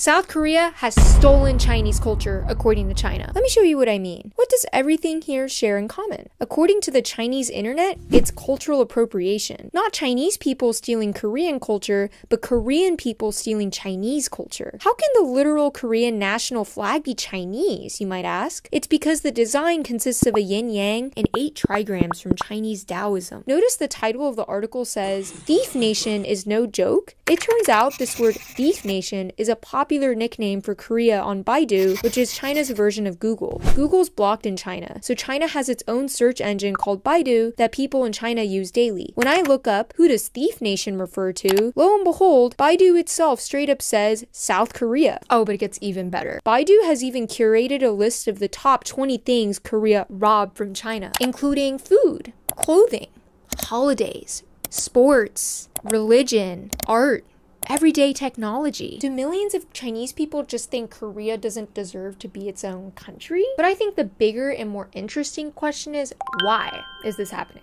South Korea has stolen Chinese culture, according to China. Let me show you what I mean. What does everything here share in common? According to the Chinese internet, it's cultural appropriation. Not Chinese people stealing Korean culture, but Korean people stealing Chinese culture. How can the literal Korean national flag be Chinese, you might ask? It's because the design consists of a yin-yang and 8 trigrams from Chinese Taoism. Notice the title of the article says, "Thief Nation is no joke." It turns out this word Thief Nation is a popular nickname for Korea on Baidu, which is China's version of Google. Google's blocked in China, so China has its own search engine called Baidu that people in China use daily. When I look up, who does Thief Nation refer to? Lo and behold, Baidu itself straight up says South Korea. Oh, but it gets even better. Baidu has even curated a list of the top 20 things Korea robbed from China, including food, clothing, holidays, sports, religion, art, everyday technology. Do millions of Chinese people just think Korea doesn't deserve to be its own country? But I think the bigger and more interesting question is, why is this happening?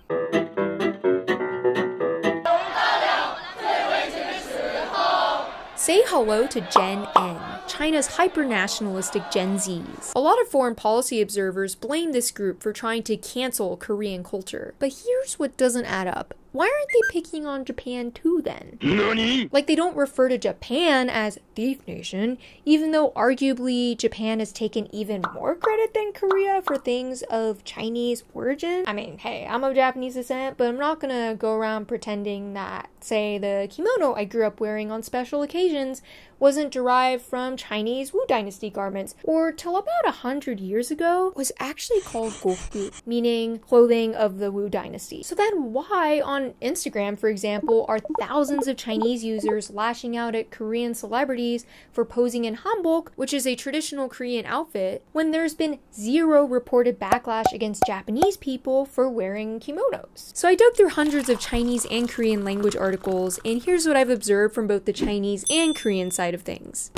Say hello to Gen N, China's hyper-nationalistic Gen Zs. A lot of foreign policy observers blame this group for trying to cancel Korean culture. But here's what doesn't add up. Why aren't they picking on Japan too then? NANI? Like, they don't refer to Japan as Thief Nation, even though arguably Japan has taken even more credit than Korea for things of Chinese origin. I mean, hey, I'm of Japanese descent, but I'm not gonna go around pretending that, say, the kimono I grew up wearing on special occasions wasn't derived from Chinese Wu Dynasty garments, or till about 100 years ago was actually called Gokgu, meaning clothing of the Wu Dynasty. So then why on Instagram, for example, are thousands of Chinese users lashing out at Korean celebrities for posing in hanbok, which is a traditional Korean outfit, when there's been zero reported backlash against Japanese people for wearing kimonos? So I dug through hundreds of Chinese and Korean language articles, and here's what I've observed from both the Chinese and Korean side of things.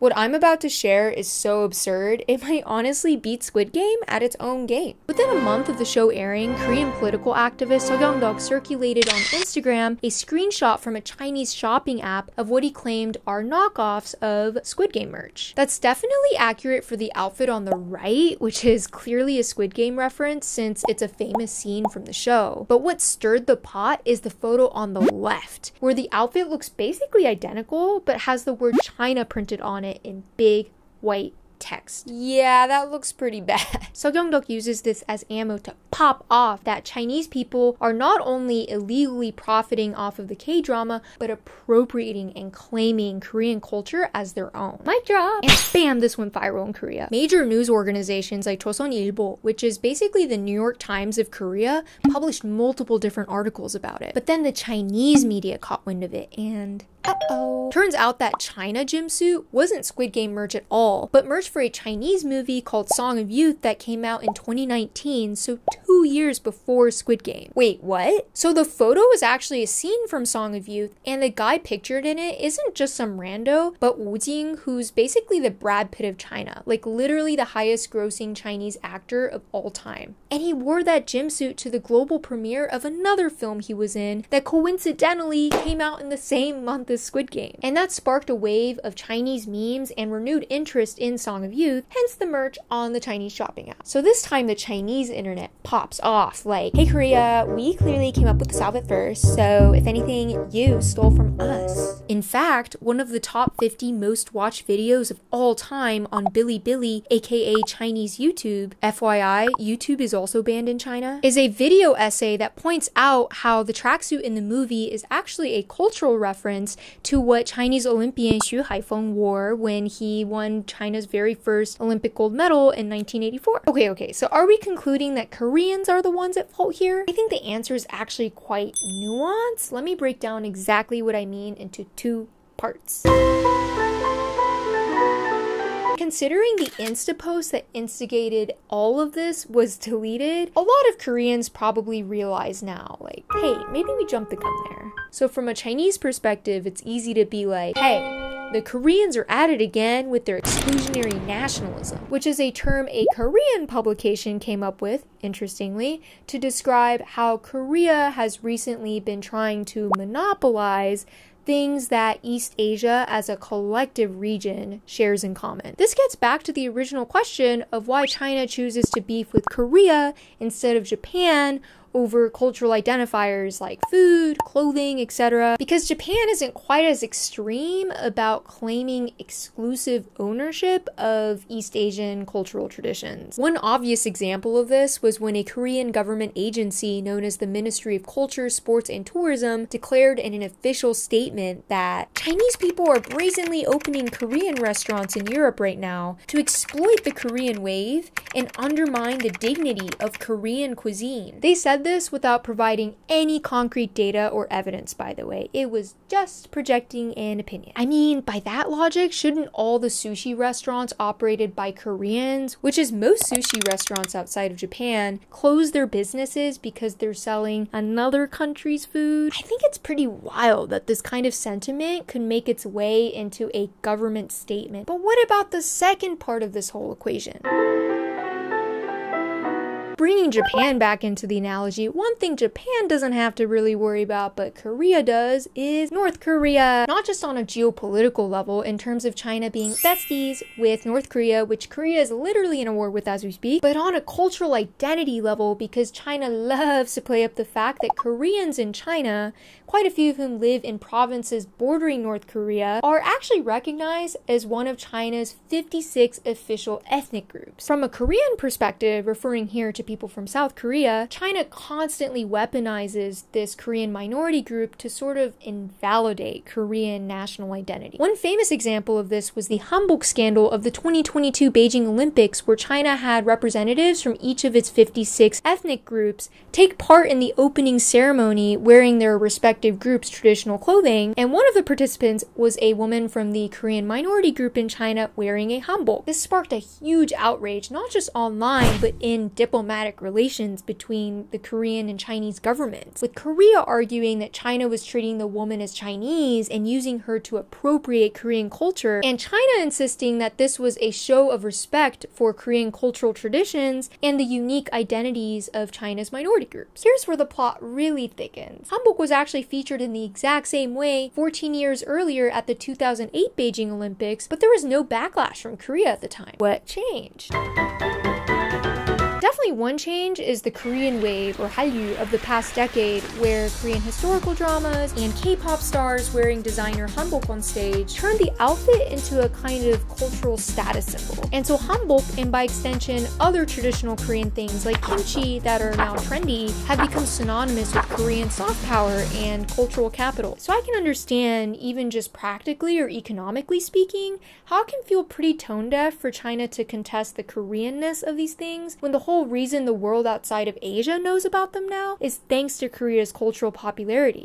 What I'm about to share is so absurd, it might honestly beat Squid Game at its own game. Within a month of the show airing, Korean political activist Seo Kyoung-duk circulated on Instagram a screenshot from a Chinese shopping app of what he claimed are knockoffs of Squid Game merch. That's definitely accurate for the outfit on the right, which is clearly a Squid Game reference since it's a famous scene from the show. But what stirred the pot is the photo on the left, where the outfit looks basically identical but has the word China printed on it in big white text. Yeah, that looks pretty bad. Seo Kyoung-duk uses this as ammo to pop off that Chinese people are not only illegally profiting off of the K-drama, but appropriating and claiming Korean culture as their own. Mic drop! And bam, this went viral in Korea. Major news organizations like Chosun Ilbo, which is basically the New York Times of Korea, published multiple different articles about it. But then the Chinese media caught wind of it, and uh-oh. Turns out that China jumpsuit wasn't Squid Game merch at all, but merch for a Chinese movie called Song of Youth that came out in 2019, so 2 years before Squid Game. Wait, what? So the photo is actually a scene from Song of Youth, and the guy pictured in it isn't just some rando, but Wu Jing, who's basically the Brad Pitt of China, like literally the highest grossing Chinese actor of all time. And he wore that jumpsuit to the global premiere of another film he was in that coincidentally came out in the same month the Squid Game. And that sparked a wave of Chinese memes and renewed interest in Song of Youth, hence the merch on the Chinese shopping app. So this time the Chinese internet pops off like, hey Korea, we clearly came up with this outfit first, so if anything, you stole from us. In fact, one of the top 50 most watched videos of all time on Bilibili, aka Chinese YouTube, FYI, YouTube is also banned in China, is a video essay that points out how the tracksuit in the movie is actually a cultural reference to what Chinese Olympian Xu Haifeng wore when he won China's very first Olympic gold medal in 1984. Okay, so are we concluding that Koreans are the ones at fault here? I think the answer is actually quite nuanced. Let me break down exactly what I mean into 2 parts. Considering the Insta post that instigated all of this was deleted, a lot of Koreans probably realize now, like, hey, maybe we jumped the gun there. So from a Chinese perspective, it's easy to be like, hey, the Koreans are at it again with their exclusionary nationalism, which is a term a Korean publication came up with, interestingly, to describe how Korea has recently been trying to monopolize things that East Asia as a collective region shares in common. This gets back to the original question of why China chooses to beef with Korea instead of Japan over cultural identifiers like food, clothing, etc. Because Japan isn't quite as extreme about claiming exclusive ownership of East Asian cultural traditions. One obvious example of this was when a Korean government agency known as the Ministry of Culture, Sports, and Tourism declared in an official statement that Chinese people are brazenly opening Korean restaurants in Europe right now to exploit the Korean wave and undermine the dignity of Korean cuisine. They said this without providing any concrete data or evidence, by the way. It was just projecting an opinion. I mean, by that logic, shouldn't all the sushi restaurants operated by Koreans, which is most sushi restaurants outside of Japan, close their businesses because they're selling another country's food? I think it's pretty wild that this kind of sentiment could make its way into a government statement. But what about the second part of this whole equation? Bringing Japan back into the analogy, one thing Japan doesn't have to really worry about, but Korea does, is North Korea. Not just on a geopolitical level in terms of China being besties with North Korea, which Korea is literally in a war with as we speak, but on a cultural identity level because China loves to play up the fact that Koreans in China, quite a few of whom live in provinces bordering North Korea, are actually recognized as one of China's 56 official ethnic groups. From a Korean perspective, referring here to people from South Korea, China constantly weaponizes this Korean minority group to sort of invalidate Korean national identity. One famous example of this was the Hanbok scandal of the 2022 Beijing Olympics, where China had representatives from each of its 56 ethnic groups take part in the opening ceremony wearing their respective group's traditional clothing, and one of the participants was a woman from the Korean minority group in China wearing a hanbok. This sparked a huge outrage, not just online, but in diplomatic relations between the Korean and Chinese governments, with Korea arguing that China was treating the woman as Chinese and using her to appropriate Korean culture, and China insisting that this was a show of respect for Korean cultural traditions and the unique identities of China's minority groups. Here's where the plot really thickens. Hanbok was actually featured in the exact same way 14 years earlier at the 2008 Beijing Olympics, but there was no backlash from Korea at the time. What changed? Definitely one change is the Korean wave, or Hallyu, of the past decade, where Korean historical dramas and K-pop stars wearing designer hanbok on stage turned the outfit into a kind of cultural status symbol. And so hanbok, and by extension other traditional Korean things like kimchi that are now trendy, have become synonymous with Korean soft power and cultural capital. So I can understand, even just practically or economically speaking, how it can feel pretty tone-deaf for China to contest the Koreanness of these things when the whole reason the world outside of Asia knows about them now is thanks to Korea's cultural popularity.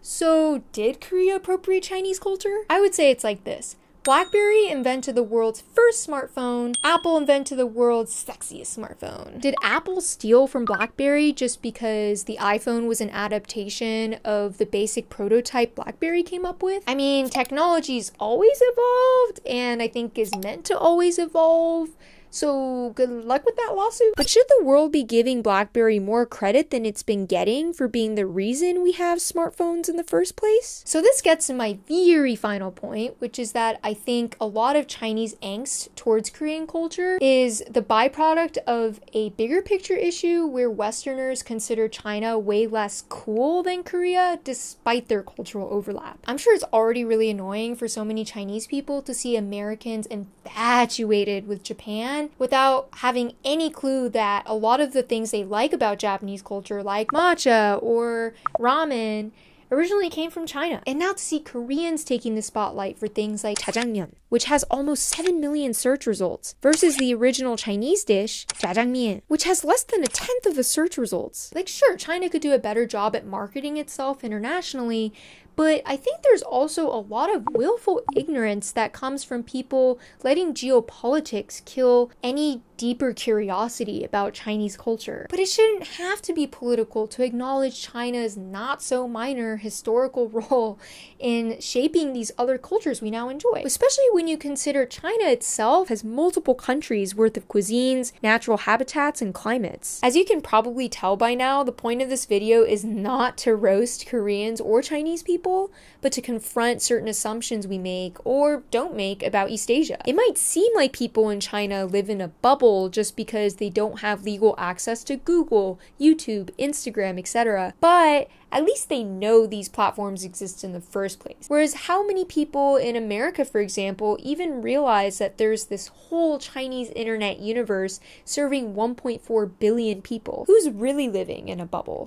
So, did Korea appropriate Chinese culture? I would say it's like this. BlackBerry invented the world's first smartphone. Apple invented the world's sexiest smartphone. Did Apple steal from BlackBerry just because the iPhone was an adaptation of the basic prototype BlackBerry came up with? I mean, technology's always evolved, and I think is meant to always evolve. So good luck with that lawsuit. But should the world be giving BlackBerry more credit than it's been getting for being the reason we have smartphones in the first place? So this gets to my very final point, which is that I think a lot of Chinese angst towards Korean culture is the byproduct of a bigger picture issue where Westerners consider China way less cool than Korea despite their cultural overlap. I'm sure it's already really annoying for so many Chinese people to see Americans infatuated with Japan without having any clue that a lot of the things they like about Japanese culture, like matcha or ramen, originally came from China. And now to see Koreans taking the spotlight for things like jajangmyeon, which has almost 7 million search results, versus the original Chinese dish, jjajangmian, which has less than a tenth of the search results. Like, sure, China could do a better job at marketing itself internationally, but I think there's also a lot of willful ignorance that comes from people letting geopolitics kill any deeper curiosity about Chinese culture. But it shouldn't have to be political to acknowledge China's not so minor historical role in shaping these other cultures we now enjoy, especially when you consider China itself has multiple countries worth of cuisines, natural habitats, and climates. As you can probably tell by now, the point of this video is not to roast Koreans or Chinese people, but to confront certain assumptions we make or don't make about East Asia. It might seem like people in China live in a bubble just because they don't have legal access to Google, YouTube, Instagram, etc., but at least they know these platforms exist in the first place. Whereas how many people in America, for example, even realize that there's this whole Chinese internet universe serving 1.4 billion people? Who's really living in a bubble?